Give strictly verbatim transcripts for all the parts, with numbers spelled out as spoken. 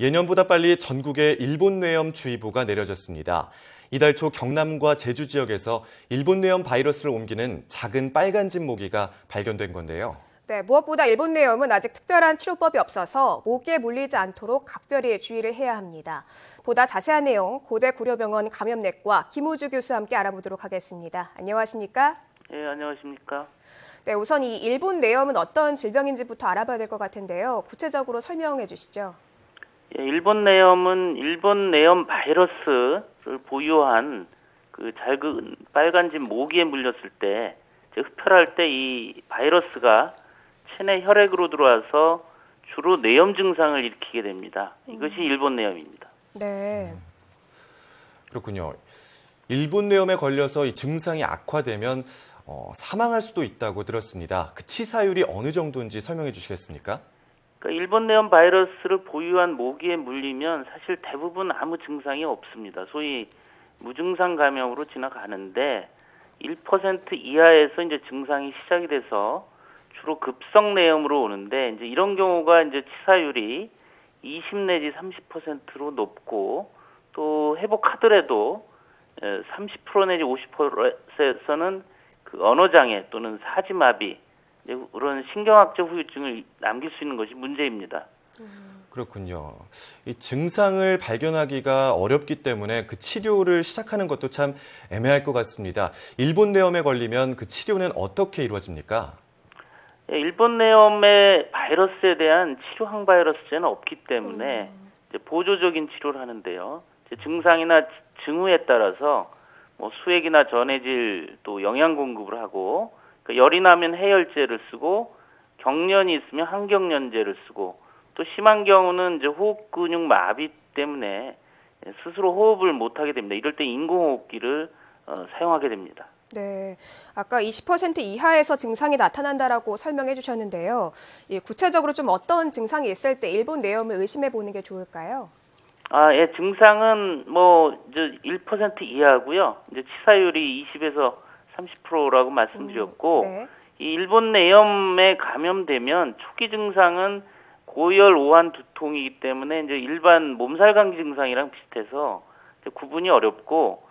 예년보다 빨리 전국에 일본뇌염주의보가 내려졌습니다. 이달 초 경남과 제주 지역에서 일본뇌염 바이러스를 옮기는 작은 빨간 집 모기가 발견된 건데요. 네, 무엇보다 일본뇌염은 아직 특별한 치료법이 없어서 모기에 물리지 않도록 각별히 주의를 해야 합니다. 보다 자세한 내용 고대 고려병원 감염내과 김우주 교수와 함께 알아보도록 하겠습니다. 안녕하십니까? 예, 네, 안녕하십니까? 네, 우선 이 일본뇌염은 어떤 질병인지부터 알아봐야 될 것 같은데요. 구체적으로 설명해 주시죠. 일본뇌염은 일본뇌염 바이러스를 보유한 그 작은 빨간 집 모기에 물렸을 때, 즉 흡혈할 때 이 바이러스가 체내 혈액으로 들어와서 주로 뇌염 증상을 일으키게 됩니다. 이것이 일본뇌염입니다. 네. 그렇군요. 일본뇌염에 걸려서 이 증상이 악화되면 어, 사망할 수도 있다고 들었습니다. 그 치사율이 어느 정도인지 설명해 주시겠습니까? 그러니까 일본뇌염 바이러스를 보유한 모기에 물리면 사실 대부분 아무 증상이 없습니다. 소위 무증상 감염으로 지나가는데 일 퍼센트 이하에서 이제 증상이 시작이 돼서 주로 급성뇌염으로 오는데, 이제 이런 경우가 이제 치사율이 이십 내지 삼십 퍼센트로 높고, 또 회복하더라도 삼십 퍼센트 내지 오십 퍼센트에서는 그 언어장애 또는 사지마비, 그런 신경학적 후유증을 남길 수 있는 것이 문제입니다. 그렇군요. 이 증상을 발견하기가 어렵기 때문에 그 치료를 시작하는 것도 참 애매할 것 같습니다. 일본뇌염에 걸리면 그 치료는 어떻게 이루어집니까? 일본뇌염의 바이러스에 대한 치료 항바이러스제는 없기 때문에 이제 보조적인 치료를 하는데요. 이제 증상이나 증후에 따라서 뭐 수액이나 전해질, 또 영양 공급을 하고, 그러니까 열이 나면 해열제를 쓰고, 경련이 있으면 항경련제를 쓰고, 또 심한 경우는 이제 호흡 근육 마비 때문에 스스로 호흡을 못하게 됩니다. 이럴 때 인공호흡기를 어, 사용하게 됩니다. 네, 아까 이십 퍼센트 이하에서 증상이 나타난다라고 설명해 주셨는데요. 예, 구체적으로 좀 어떤 증상이 있을 때 일본뇌염을 의심해 보는 게 좋을까요? 아, 예, 증상은 뭐 이제 일 퍼센트 이하고요. 이제 치사율이 이십에서 삼십 퍼센트라고 말씀드렸고, 음, 네. 이 일본뇌염에 감염되면 초기 증상은 고열, 오한, 두통이기 때문에 이제 일반 몸살 감기 증상이랑 비슷해서 이제 구분이 어렵고,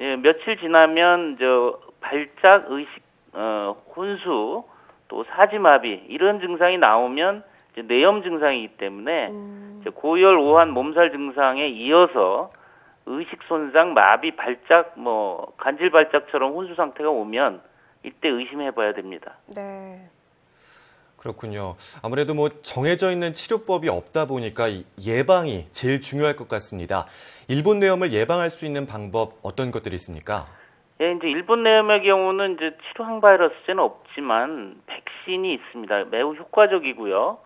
예, 며칠 지나면 저 발작, 의식, 어, 혼수, 또 사지마비, 이런 증상이 나오면 이제 뇌염 증상이기 때문에 음. 이제 고열, 오한, 몸살 증상에 이어서 의식 손상, 마비, 발작, 뭐 간질 발작처럼 혼수 상태가 오면 이때 의심해봐야 됩니다. 네. 그렇군요. 아무래도 뭐 정해져 있는 치료법이 없다 보니까 예방이 제일 중요할 것 같습니다. 일본뇌염을 예방할 수 있는 방법 어떤 것들이 있습니까? 예, 이제 일본뇌염의 경우는 이제 치료 항바이러스제는 없지만 백신이 있습니다. 매우 효과적이고요.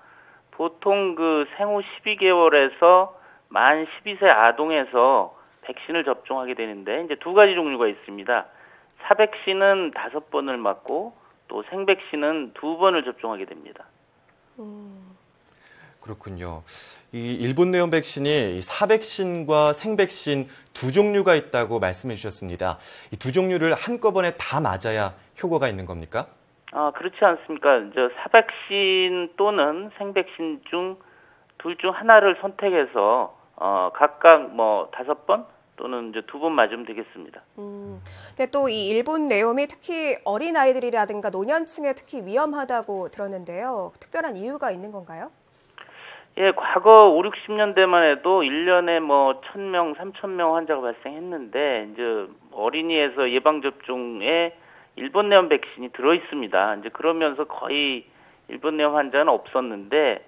보통 그 생후 십이 개월에서 만 십이 세 아동에서 백신을 접종하게 되는데, 이제 두 가지 종류가 있습니다. 사백신은 다섯 번을 맞고, 또 생백신은 두 번을 접종하게 됩니다. 음. 그렇군요. 이 일본뇌염 백신이 사백신과 생백신 두 종류가 있다고 말씀해 주셨습니다. 이 두 종류를 한꺼번에 다 맞아야 효과가 있는 겁니까? 아, 그렇지 않습니까? 저 사백신 또는 생백신 중 둘 중 하나를 선택해서 어, 각각 뭐 다섯 번 또는 이제 두 번 맞으면 되겠습니다. 음, 근데 또 이 일본뇌염이 특히 어린 아이들이라든가 노년층에 특히 위험하다고 들었는데요. 특별한 이유가 있는 건가요? 예, 과거 오륙십 년대만 해도 일 년에 뭐 천 명, 삼천 명 환자가 발생했는데, 이제 어린이에서 예방접종에 일본뇌염 백신이 들어있습니다. 이제 그러면서 거의 일본뇌염 환자는 없었는데,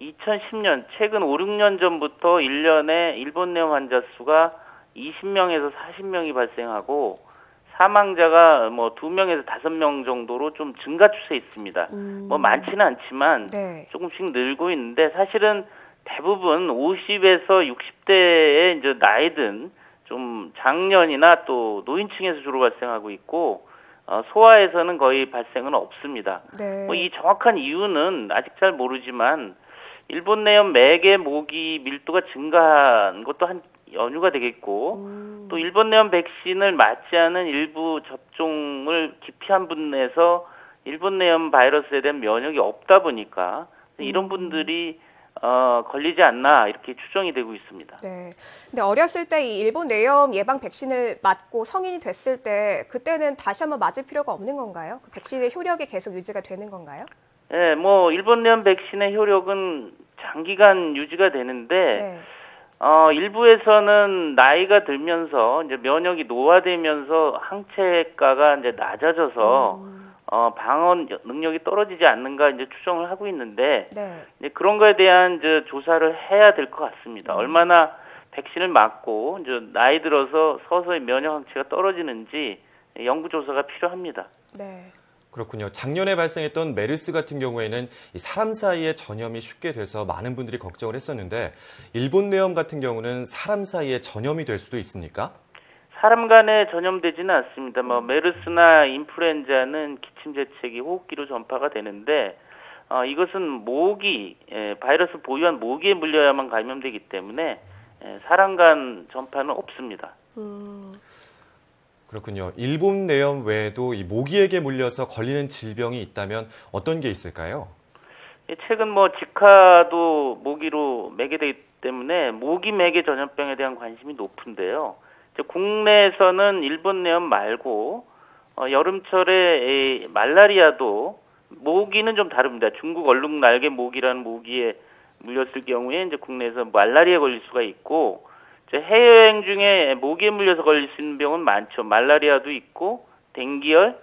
이천십 년, 최근 오, 육 년 전부터 일 년에 일본뇌염 환자 수가 이십 명에서 사십 명이 발생하고, 사망자가 뭐 두 명에서 다섯 명 정도로 좀 증가 추세에 있습니다. 음. 뭐 많지는 않지만 네. 조금씩 늘고 있는데, 사실은 대부분 오십에서 육십 대의 이제 나이든 좀 장년이나 또 노인층에서 주로 발생하고 있고, 어, 소아에서는 거의 발생은 없습니다. 네. 뭐 이 정확한 이유는 아직 잘 모르지만 일본뇌염 매개 모기 밀도가 증가한 것도 한 연유가 되겠고, 음. 또 일본뇌염 백신을 맞지 않은 일부 접종을 기피한 분에서 일본뇌염 바이러스에 대한 면역이 없다 보니까 이런 분들이 어, 걸리지 않나 이렇게 추정이 되고 있습니다. 네. 근데 어렸을 때 이 일본 뇌염 예방 백신을 맞고 성인이 됐을 때 그때는 다시 한번 맞을 필요가 없는 건가요? 그 백신의 효력이 계속 유지가 되는 건가요? 네, 뭐 일본 뇌염 백신의 효력은 장기간 유지가 되는데 네. 어, 일부에서는 나이가 들면서 이제 면역이 노화되면서 항체가가 이제 낮아져서 음. 어, 방어 능력이 떨어지지 않는가 이제 추정을 하고 있는데 네. 이제 그런 거에 대한 이제 조사를 해야 될 것 같습니다. 음. 얼마나 백신을 맞고 이제 나이 들어서 서서히 면역 항체가 떨어지는지 연구 조사가 필요합니다. 네. 그렇군요. 작년에 발생했던 메르스 같은 경우에는 사람 사이에 전염이 쉽게 돼서 많은 분들이 걱정을 했었는데 일본 뇌염 같은 경우는 사람 사이에 전염이 될 수도 있습니까? 사람 간에 전염되지는 않습니다. 뭐 메르스나 인플루엔자는 기침재채기, 호흡기로 전파가 되는데 어, 이것은 모기, 에, 바이러스 보유한 모기에 물려야만 감염되기 때문에 에, 사람 간 전파는 없습니다. 음. 그렇군요. 일본 뇌염 외에도 이 모기에게 물려서 걸리는 질병이 있다면 어떤 게 있을까요? 예, 최근 뭐 지카도 모기로 매개되기 때문에 모기 매개 전염병에 대한 관심이 높은데요. 국내에서는 일본 뇌염 말고 어, 여름철에 말라리아도 모기는 좀 다릅니다. 중국 얼룩 날개 모기라는 모기에 물렸을 경우에 이제 국내에서 말라리아에 걸릴 수가 있고 이제 해외여행 중에 모기에 물려서 걸릴 수 있는 병은 많죠. 말라리아도 있고 뎅기열,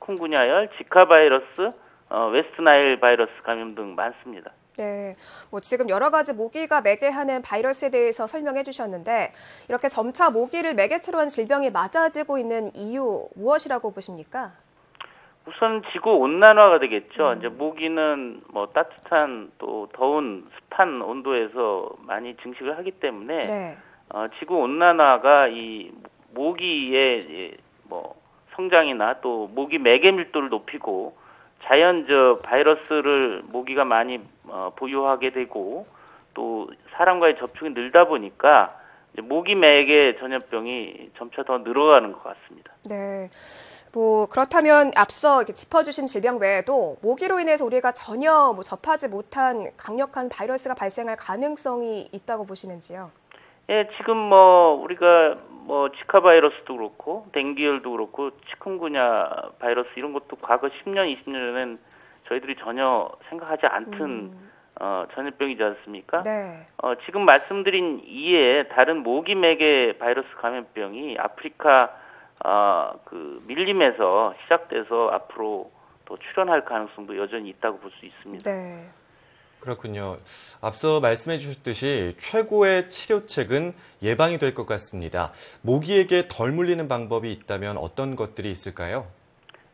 치쿤구냐열, 지카바이러스, 어, 웨스트나일바이러스 감염 등 많습니다. 네, 뭐 지금 여러 가지 모기가 매개하는 바이러스에 대해서 설명해 주셨는데 이렇게 점차 모기를 매개체로 한 질병이 맞아지고 있는 이유 무엇이라고 보십니까? 우선 지구 온난화가 되겠죠. 음. 이제 모기는 뭐 따뜻한 또 더운 습한 온도에서 많이 증식을 하기 때문에 네. 어, 지구 온난화가 이 모기의 뭐 성장이나 또 모기 매개 밀도를 높이고 자연 저 바이러스를 모기가 많이 어, 보유하게 되고 또 사람과의 접촉이 늘다 보니까 이제 모기 매개 전염병이 점차 더 늘어가는 것 같습니다. 네, 뭐 그렇다면 앞서 이렇게 짚어주신 질병 외에도 모기로 인해서 우리가 전혀 뭐 접하지 못한 강력한 바이러스가 발생할 가능성이 있다고 보시는지요? 예, 지금 뭐 우리가 뭐 지카바이러스도 그렇고 뎅기열도 그렇고 치쿤구냐 바이러스 이런 것도 과거 십 년, 이십 년 전엔 저희들이 전혀 생각하지 않던 음. 어, 전염병이지 않습니까? 네. 어, 지금 말씀드린 이외에 다른 모기 매개 바이러스 감염병이 아프리카 어, 그 밀림에서 시작돼서 앞으로 더 출현할 가능성도 여전히 있다고 볼 수 있습니다. 네. 그렇군요. 앞서 말씀해 주셨듯이 최고의 치료책은 예방이 될 것 같습니다. 모기에게 덜 물리는 방법이 있다면 어떤 것들이 있을까요?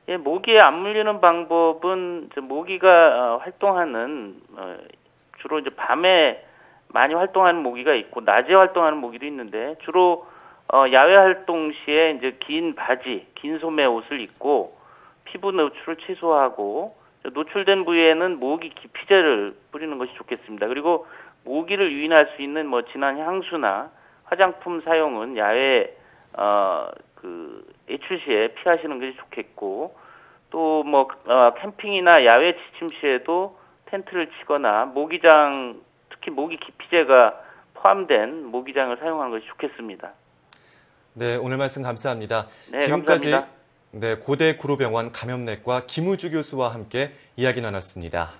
예, 모기에 안 물리는 방법은 이제 모기가 활동하는 주로 이제 밤에 많이 활동하는 모기가 있고 낮에 활동하는 모기도 있는데 주로 야외 활동 시에 이제 긴 바지, 긴 소매 옷을 입고 피부 노출을 최소화하고 노출된 부위에는 모기 기피제를 뿌리는 것이 좋겠습니다. 그리고 모기를 유인할 수 있는 뭐 진한 향수나 화장품 사용은 야외 어, 그 외출 시에 피하시는 것이 좋겠고 또 뭐 어, 캠핑이나 야외 지침 시에도 텐트를 치거나 모기장 특히 모기 기피제가 포함된 모기장을 사용하는 것이 좋겠습니다. 네, 오늘 말씀 감사합니다. 네, 지금까지 감사합니다. 네, 고대 구로병원 감염내과 김우주 교수와 함께 이야기 나눴습니다.